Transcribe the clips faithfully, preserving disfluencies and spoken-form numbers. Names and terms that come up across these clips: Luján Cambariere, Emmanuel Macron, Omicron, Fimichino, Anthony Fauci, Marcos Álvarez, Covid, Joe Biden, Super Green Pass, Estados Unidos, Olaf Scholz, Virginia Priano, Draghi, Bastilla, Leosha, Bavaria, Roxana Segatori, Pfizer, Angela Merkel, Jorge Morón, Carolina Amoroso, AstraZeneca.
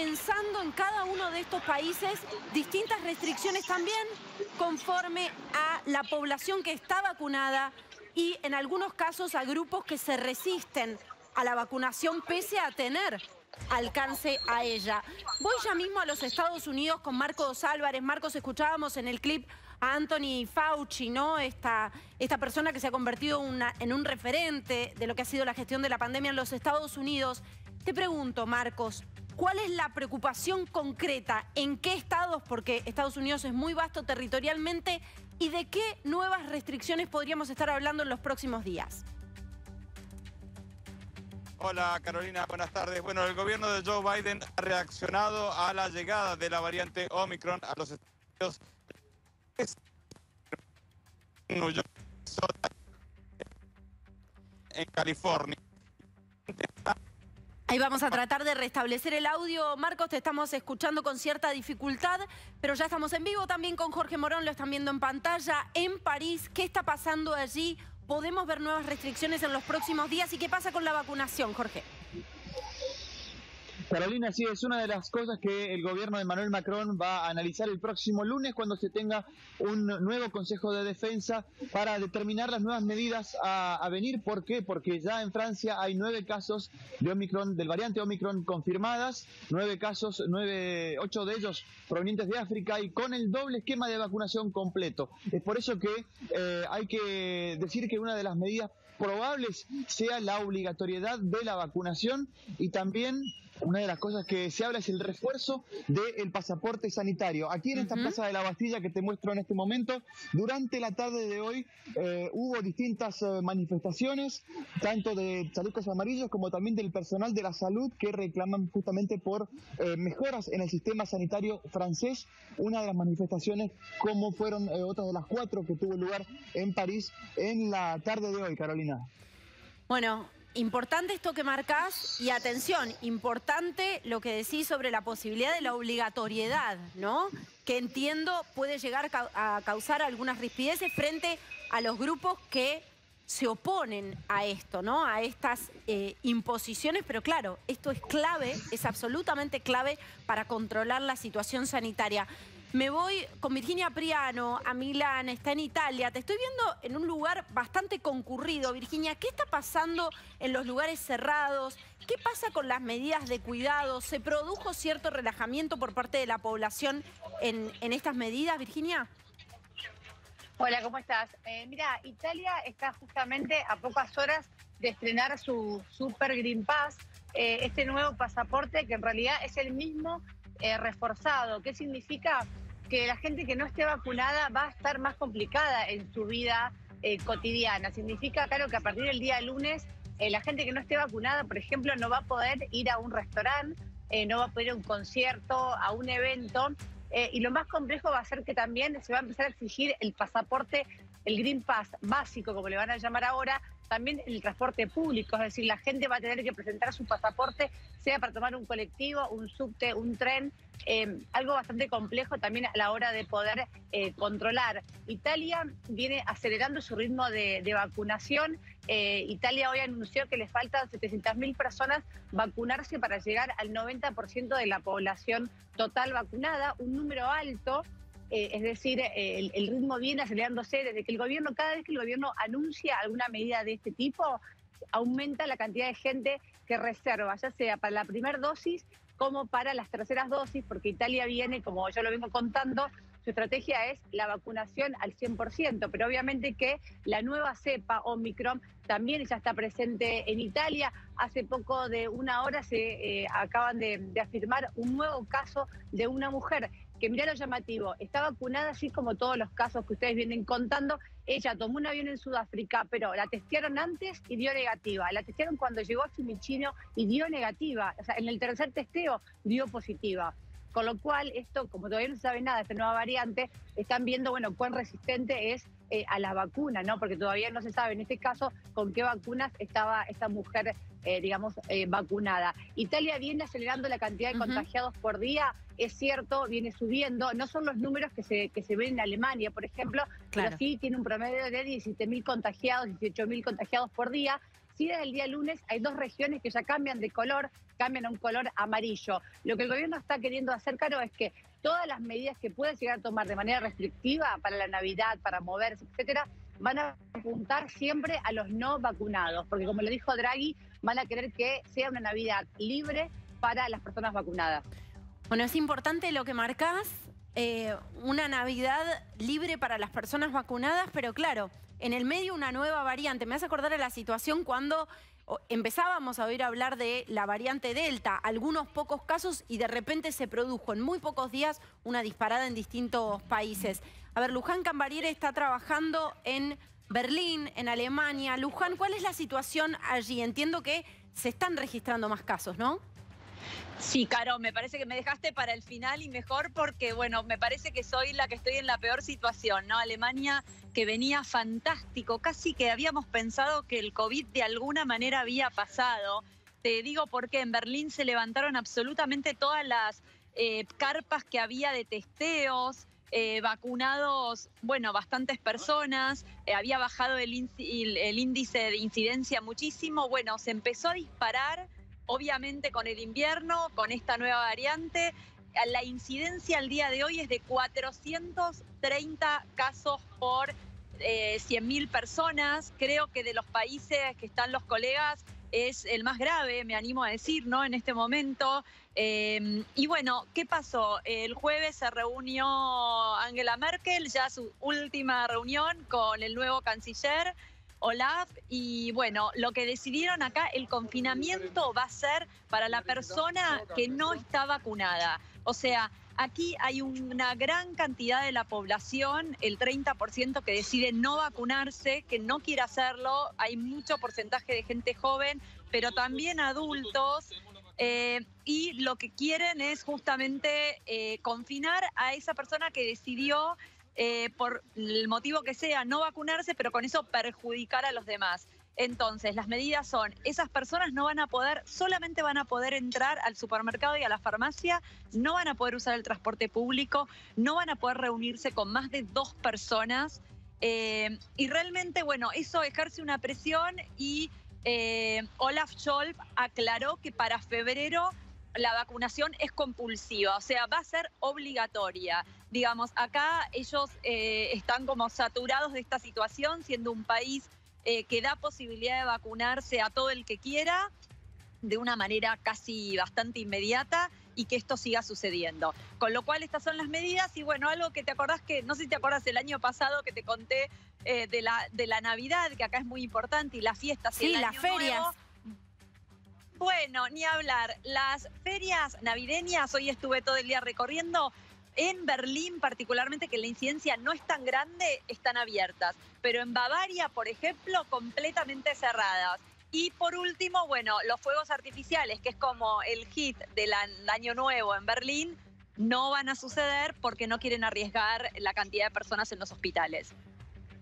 pensando en cada uno de estos países distintas restricciones también conforme a la población que está vacunada y en algunos casos a grupos que se resisten a la vacunación pese a tener alcance a ella. Voy ya mismo a los Estados Unidos con Marcos Álvarez. Marcos, escuchábamos en el clip a Anthony Fauci, ¿no? Esta, esta persona que se ha convertido una, en un referente de lo que ha sido la gestión de la pandemia en los Estados Unidos. Te pregunto, Marcos, ¿cuál es la preocupación concreta? ¿En qué estados? Porque Estados Unidos es muy vasto territorialmente. ¿Y de qué nuevas restricciones podríamos estar hablando en los próximos días? Hola Carolina, buenas tardes. Bueno, el gobierno de Joe Biden ha reaccionado a la llegada de la variante Omicron a los Estados Unidos, en California. Ahí vamos a tratar de restablecer el audio. Marcos, te estamos escuchando con cierta dificultad, pero ya estamos en vivo también con Jorge Morón, lo están viendo en pantalla, en París. ¿Qué está pasando allí? ¿Podemos ver nuevas restricciones en los próximos días? ¿Y qué pasa con la vacunación, Jorge? Carolina, sí, es una de las cosas que el gobierno de Emmanuel Macron va a analizar el próximo lunes cuando se tenga un nuevo Consejo de Defensa para determinar las nuevas medidas a, a venir. ¿Por qué? Porque ya en Francia hay nueve casos de Omicron, del variante Omicron confirmadas, nueve casos, nueve, ocho de ellos provenientes de África y con el doble esquema de vacunación completo. Es por eso que eh, hay que decir que una de las medidas probables sea la obligatoriedad de la vacunación y también una de las cosas que se habla es el refuerzo del pasaporte sanitario. Aquí en esta uh-huh. plaza de la Bastilla que te muestro en este momento, durante la tarde de hoy eh, hubo distintas eh, manifestaciones, tanto de chalecos amarillos como también del personal de la salud que reclaman justamente por eh, mejoras en el sistema sanitario francés. Una de las manifestaciones, como fueron eh, otras de las cuatro que tuvo lugar en París en la tarde de hoy, Carolina. Bueno, importante esto que marcás y atención, importante lo que decís sobre la posibilidad de la obligatoriedad, ¿no? Que entiendo puede llegar a causar algunas rispideces frente a los grupos que se oponen a esto, ¿no? A estas eh, imposiciones, pero claro, esto es clave, es absolutamente clave para controlar la situación sanitaria. Me voy con Virginia Priano a Milán, está en Italia. Te estoy viendo en un lugar bastante concurrido. Virginia, ¿qué está pasando en los lugares cerrados? ¿Qué pasa con las medidas de cuidado? ¿Se produjo cierto relajamiento por parte de la población en, en estas medidas, Virginia? Hola, ¿cómo estás? Eh, mira, Italia está justamente a pocas horas de estrenar su Super Green Pass, eh, este nuevo pasaporte que en realidad es el mismo Eh, reforzado. ¿Qué significa? Que la gente que no esté vacunada va a estar más complicada en su vida eh, cotidiana. Significa, claro, que a partir del día lunes eh, la gente que no esté vacunada, por ejemplo, no va a poder ir a un restaurante, eh, no va a poder ir a un concierto, a un evento, eh, y lo más complejo va a ser que también se va a empezar a exigir el pasaporte, el Green Pass básico, como le van a llamar ahora, también el transporte público, es decir, la gente va a tener que presentar su pasaporte, sea para tomar un colectivo, un subte, un tren, eh, algo bastante complejo también a la hora de poder eh, controlar. Italia viene acelerando su ritmo de, de vacunación. Eh, Italia hoy anunció que les faltan setecientas mil personas vacunarse para llegar al noventa por ciento de la población total vacunada, un número alto. Eh, es decir, eh, el, el ritmo viene acelerándose desde que el gobierno, cada vez que el gobierno anuncia alguna medida de este tipo, aumenta la cantidad de gente que reserva, ya sea para la primera dosis como para las terceras dosis, porque Italia viene, como yo lo vengo contando, su estrategia es la vacunación al cien por ciento, pero obviamente que la nueva cepa Omicron también ya está presente en Italia. Hace poco de una hora se eh, acaban de, de afirmar un nuevo caso de una mujer que, mirá lo llamativo, está vacunada así como todos los casos que ustedes vienen contando. Ella tomó un avión en Sudáfrica, pero la testearon antes y dio negativa. La testearon cuando llegó a Fimichino y dio negativa. O sea, en el tercer testeo dio positiva. Con lo cual, esto, como todavía no se sabe nada de esta nueva variante, están viendo, bueno, cuán resistente es eh, a la vacuna, ¿no? Porque todavía no se sabe, en este caso, con qué vacunas estaba esta mujer, eh, digamos, eh, vacunada. Italia viene acelerando la cantidad de uh-huh. contagiados por día, es cierto, viene subiendo. No son los números que se, que se ven en Alemania, por ejemplo, claro, pero sí tiene un promedio de diecisiete mil contagiados, dieciocho mil contagiados por día. sí desde el día lunes hay dos regiones que ya cambian de color, cambian a un color amarillo. Lo que el gobierno está queriendo hacer, Caro, es que todas las medidas que pueda llegar a tomar de manera restrictiva para la Navidad, para moverse, etcétera, van a apuntar siempre a los no vacunados, porque como lo dijo Draghi, van a querer que sea una Navidad libre para las personas vacunadas. Bueno, es importante lo que marcás, eh, una Navidad libre para las personas vacunadas, pero claro, en el medio una nueva variante. Me hace acordar a la situación cuando empezábamos a oír hablar de la variante Delta, algunos pocos casos, y de repente se produjo en muy pocos días una disparada en distintos países. A ver, Luján Cambariere está trabajando en Berlín, en Alemania. Luján, ¿cuál es la situación allí? Entiendo que se están registrando más casos, ¿no? Sí, Caro, me parece que me dejaste para el final y mejor porque, bueno, me parece que soy la que estoy en la peor situación, ¿no? Alemania, que venía fantástico, casi que habíamos pensado que el COVID de alguna manera había pasado. Te digo porque en Berlín se levantaron absolutamente todas las eh, carpas que había de testeos, eh, vacunados, bueno, bastantes personas, eh, había bajado el, el índice de incidencia muchísimo. Bueno, se empezó a disparar. Obviamente con el invierno, con esta nueva variante, la incidencia al día de hoy es de cuatrocientos treinta casos por eh, cien mil personas. Creo que de los países que están los colegas es el más grave, me animo a decir, ¿no? En este momento. Eh, y bueno, ¿qué pasó? El jueves se reunió Angela Merkel, ya su última reunión con el nuevo canciller, Olaf, y bueno, lo que decidieron acá, el confinamiento va a ser para la persona que no está vacunada. O sea, aquí hay una gran cantidad de la población, el treinta por ciento que decide no vacunarse, que no quiere hacerlo. Hay mucho porcentaje de gente joven, pero también adultos. Eh, y lo que quieren es justamente eh, confinar a esa persona que decidió Eh, por el motivo que sea, no vacunarse, pero con eso perjudicar a los demás. Entonces, las medidas son, esas personas no van a poder, solamente van a poder entrar al supermercado y a la farmacia, no van a poder usar el transporte público, no van a poder reunirse con más de dos personas. Eh, y realmente, bueno, eso ejerce una presión y eh, Olaf Scholz aclaró que para febrero la vacunación es compulsiva, o sea, va a ser obligatoria. Digamos, acá ellos eh, están como saturados de esta situación, siendo un país eh, que da posibilidad de vacunarse a todo el que quiera, de una manera casi bastante inmediata, y que esto siga sucediendo. Con lo cual, estas son las medidas, y bueno, algo que te acordás que, no sé si te acordás el año pasado que te conté eh, de, la, de la Navidad, que acá es muy importante, y las fiestas y sí, el año nuevo. Sí, las ferias. Bueno, ni hablar. Las ferias navideñas, hoy estuve todo el día recorriendo, en Berlín particularmente, que la incidencia no es tan grande, están abiertas. Pero en Bavaria, por ejemplo, completamente cerradas. Y por último, bueno, los fuegos artificiales, que es como el hit del Año Nuevo en Berlín, no van a suceder porque no quieren arriesgar la cantidad de personas en los hospitales.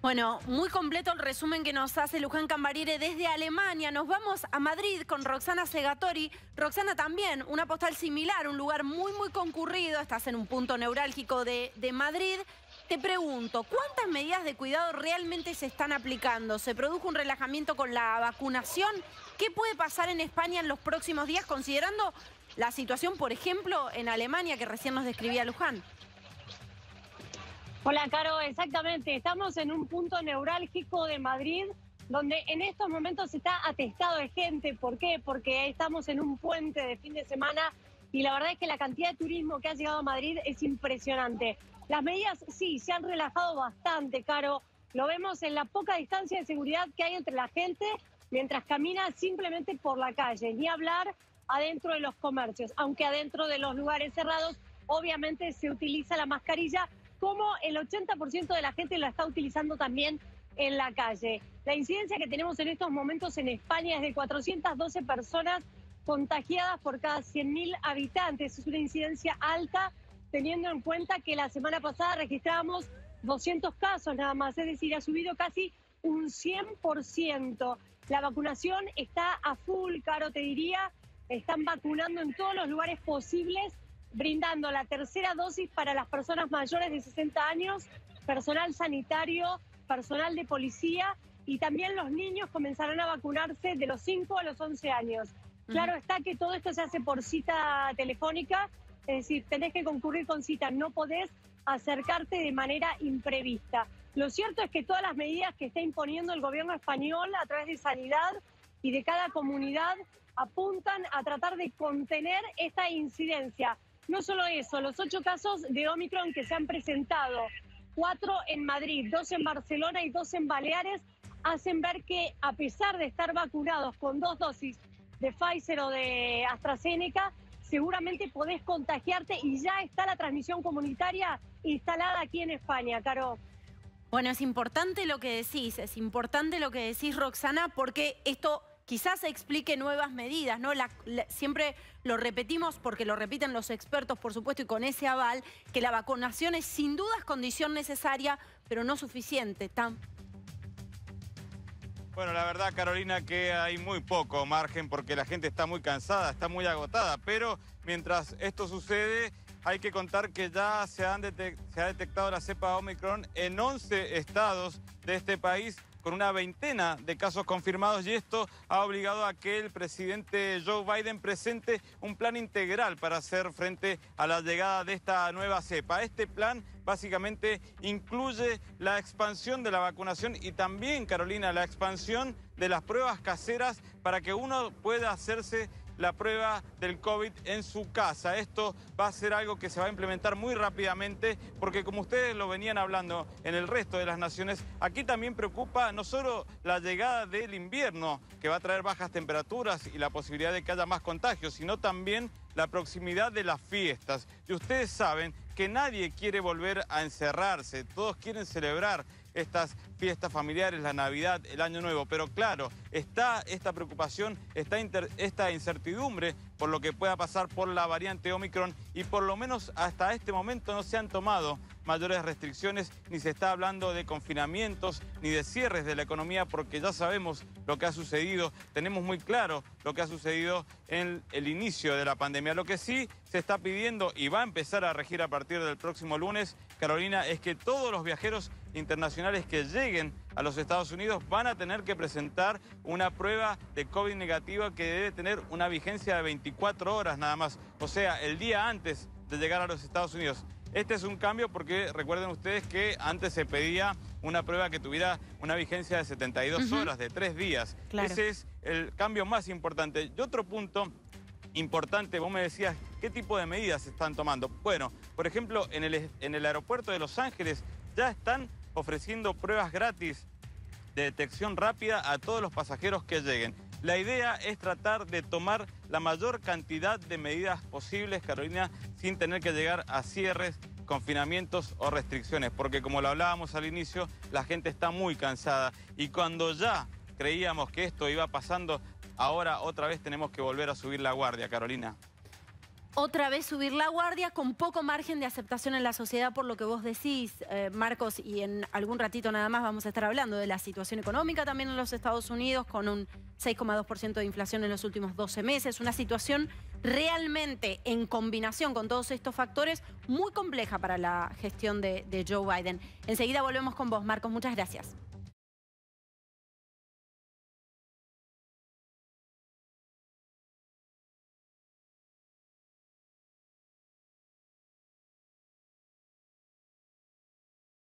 Bueno, muy completo el resumen que nos hace Luján Cambariere desde Alemania. Nos vamos a Madrid con Roxana Segatori. Roxana, también una postal similar, un lugar muy, muy concurrido. Estás en un punto neurálgico de, de Madrid. Te pregunto, ¿cuántas medidas de cuidado realmente se están aplicando? ¿Se produjo un relajamiento con la vacunación? ¿Qué puede pasar en España en los próximos días, considerando la situación, por ejemplo, en Alemania, que recién nos describía Luján? Hola, Caro, exactamente. Estamos en un punto neurálgico de Madrid donde en estos momentos está atestado de gente. ¿Por qué? Porque estamos en un puente de fin de semana y la verdad es que la cantidad de turismo que ha llegado a Madrid es impresionante. Las medidas sí, se han relajado bastante, Caro. Lo vemos en la poca distancia de seguridad que hay entre la gente mientras camina simplemente por la calle, ni hablar adentro de los comercios. Aunque adentro de los lugares cerrados obviamente se utiliza la mascarilla, como el ochenta por ciento de la gente la está utilizando también en la calle. La incidencia que tenemos en estos momentos en España es de cuatrocientas doce personas contagiadas por cada cien mil habitantes. Es una incidencia alta, teniendo en cuenta que la semana pasada registrábamos doscientos casos nada más, es decir, ha subido casi un cien por ciento. La vacunación está a full, Caro, te diría. Están vacunando en todos los lugares posibles, brindando la tercera dosis para las personas mayores de sesenta años, personal sanitario, personal de policía y también los niños comenzarán a vacunarse de los cinco a los once años. Claro está que todo esto se hace por cita telefónica, es decir, tenés que concurrir con cita, no podés acercarte de manera imprevista. Lo cierto es que todas las medidas que está imponiendo el gobierno español a través de sanidad y de cada comunidad apuntan a tratar de contener esta incidencia. No solo eso, los ocho casos de Omicron que se han presentado, cuatro en Madrid, dos en Barcelona y dos en Baleares, hacen ver que a pesar de estar vacunados con dos dosis de Pfizer o de AstraZeneca, seguramente podés contagiarte y ya está la transmisión comunitaria instalada aquí en España, Caro. Bueno, es importante lo que decís, es importante lo que decís, Roxana, porque esto quizás explique nuevas medidas, ¿no? La, la, siempre lo repetimos porque lo repiten los expertos, por supuesto, y con ese aval, que la vacunación es sin duda es condición necesaria, pero no suficiente. Tan... Bueno, la verdad, Carolina, que hay muy poco margen porque la gente está muy cansada, está muy agotada, pero mientras esto sucede, hay que contar que ya se, han se ha detectado la cepa Omicron en once estados de este país con una veintena de casos confirmados, y esto ha obligado a que el presidente Joe Biden presente un plan integral para hacer frente a la llegada de esta nueva cepa. Este plan básicamente incluye la expansión de la vacunación y también, Carolina, la expansión de las pruebas caseras para que uno pueda hacerse la prueba del COVID en su casa. Esto va a ser algo que se va a implementar muy rápidamente porque, como ustedes lo venían hablando en el resto de las naciones, aquí también preocupa no solo la llegada del invierno, que va a traer bajas temperaturas y la posibilidad de que haya más contagios, sino también la proximidad de las fiestas. Y ustedes saben que nadie quiere volver a encerrarse, todos quieren celebrar estas fiestas familiares, la Navidad, el Año Nuevo. Pero claro, está esta preocupación, está inter, esta incertidumbre por lo que pueda pasar por la variante Omicron, y por lo menos hasta este momento no se han tomado mayores restricciones, ni se está hablando de confinamientos, ni de cierres de la economía, porque ya sabemos lo que ha sucedido, tenemos muy claro lo que ha sucedido en el inicio de la pandemia. Lo que sí se está pidiendo, y va a empezar a regir a partir del próximo lunes, Carolina, es que todos los viajeros internacionales que lleguen a los Estados Unidos van a tener que presentar una prueba de COVID negativa que debe tener una vigencia de veinticuatro horas nada más, o sea, el día antes de llegar a los Estados Unidos. Este es un cambio porque recuerden ustedes que antes se pedía una prueba que tuviera una vigencia de setenta y dos horas, de tres días. Claro. Ese es el cambio más importante. Y otro punto importante, vos me decías, ¿qué tipo de medidas se están tomando? Bueno, por ejemplo, en el, en el aeropuerto de Los Ángeles ya están ofreciendo pruebas gratis de detección rápida a todos los pasajeros que lleguen. La idea es tratar de tomar la mayor cantidad de medidas posibles, Carolina, sin tener que llegar a cierres, confinamientos o restricciones, porque como lo hablábamos al inicio, la gente está muy cansada y cuando ya creíamos que esto iba pasando, ahora otra vez tenemos que volver a subir la guardia, Carolina. Otra vez subir la guardia con poco margen de aceptación en la sociedad por lo que vos decís, eh, Marcos, y en algún ratito nada más vamos a estar hablando de la situación económica también en los Estados Unidos, con un seis coma dos por ciento de inflación en los últimos doce meses, una situación realmente, en combinación con todos estos factores, muy compleja para la gestión de, de Joe Biden. Enseguida volvemos con vos, Marcos, muchas gracias.